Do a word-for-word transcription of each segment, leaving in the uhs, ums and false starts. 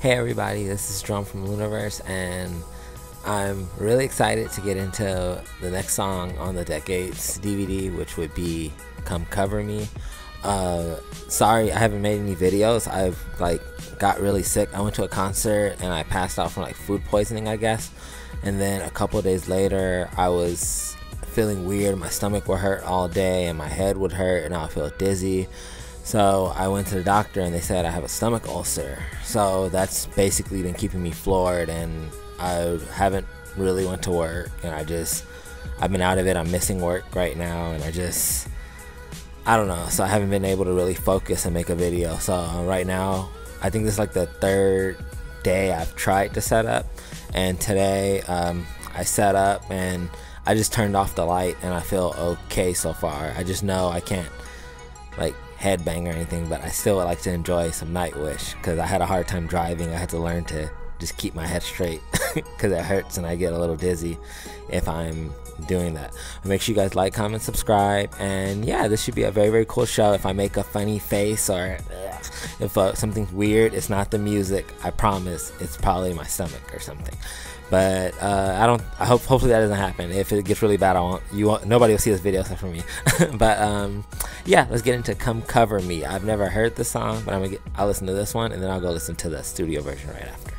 Hey everybody, this is Drum from Luniverse, and I'm really excited to get into the next song on the Decades D V D, which would be Come Cover Me. Uh, sorry I haven't made any videos. I've like got really sick. I went to a concert and I passed out from like food poisoning, I guess. And then a couple days later I was feeling weird. My stomach would hurt all day and my head would hurt and I would feel dizzy. So I went to the doctor and they said I have a stomach ulcer. So that's basically been keeping me floored, and I haven't really went to work, and I just I've been out of it. I'm missing work right now, and I just I don't know. So I haven't been able to really focus and make a video. So uh, right now I think this is like the third day I've tried to set up, and today um, I set up and I just turned off the light and I feel okay so far. I just know I can't like headbang or anything, but I still would like to enjoy some Nightwish because I had a hard time driving. I had to learn to just keep my head straight because it hurts and I get a little dizzy if I'm doing that. Make sure you guys like, comment, subscribe, and yeah, this should be a very, very cool show. If I make a funny face or ugh, if uh, something's weird, it's not the music. I promise. It's probably my stomach or something. But uh, I don't. I hope. Hopefully that doesn't happen. If it gets really bad, I won't. You won't, nobody will see this video except for me. But um, yeah, let's get into "Come Cover Me." I've never heard this song, but I'm gonna. Get, I'll listen to this one, and then I'll go listen to the studio version right after.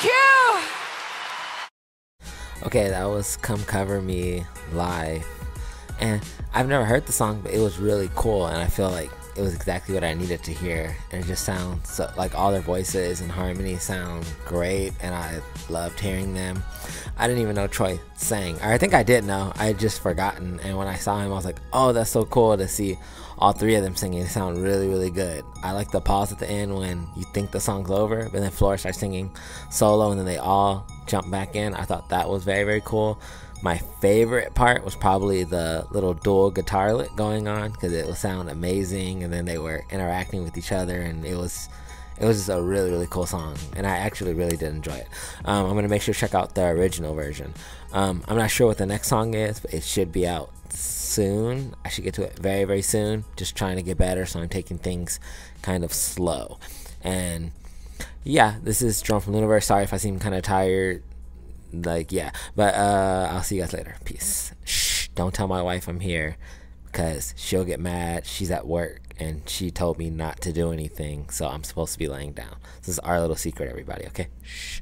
Thank you! Okay, that was Come Cover Me live. And I've never heard the song, but it was really cool, and I feel like it was exactly what I needed to hear. And it just sounds so, like all their voices and harmony sound great, and I loved hearing them. I didn't even know Troy sang, or I think I did know, I had just forgotten. And when I saw him, I was like, oh, that's so cool to see all three of them singing. They sound really, really good. I like the pause at the end when you think the song's over, but then Floor starts singing solo, and then they all jump back in. I thought that was very, very cool. My favorite part was probably the little dual guitar lick going on, because it would sound amazing, and then they were interacting with each other, and it was it was just a really, really cool song, and I actually really did enjoy it. Um, I'm going to make sure to check out the original version. Um, I'm not sure what the next song is, but it should be out soon. I should get to it very, very soon. Just trying to get better, so I'm taking things kind of slow. And yeah, this is Jerome from Luniverse. Sorry if I seem kind of tired. Like, yeah, but uh I'll see you guys later. Peace. Shh, don't tell my wife I'm here, because she'll get mad. She's at work, and she told me not to do anything, so I'm supposed to be laying down. This is our little secret, everybody, okay? Shh.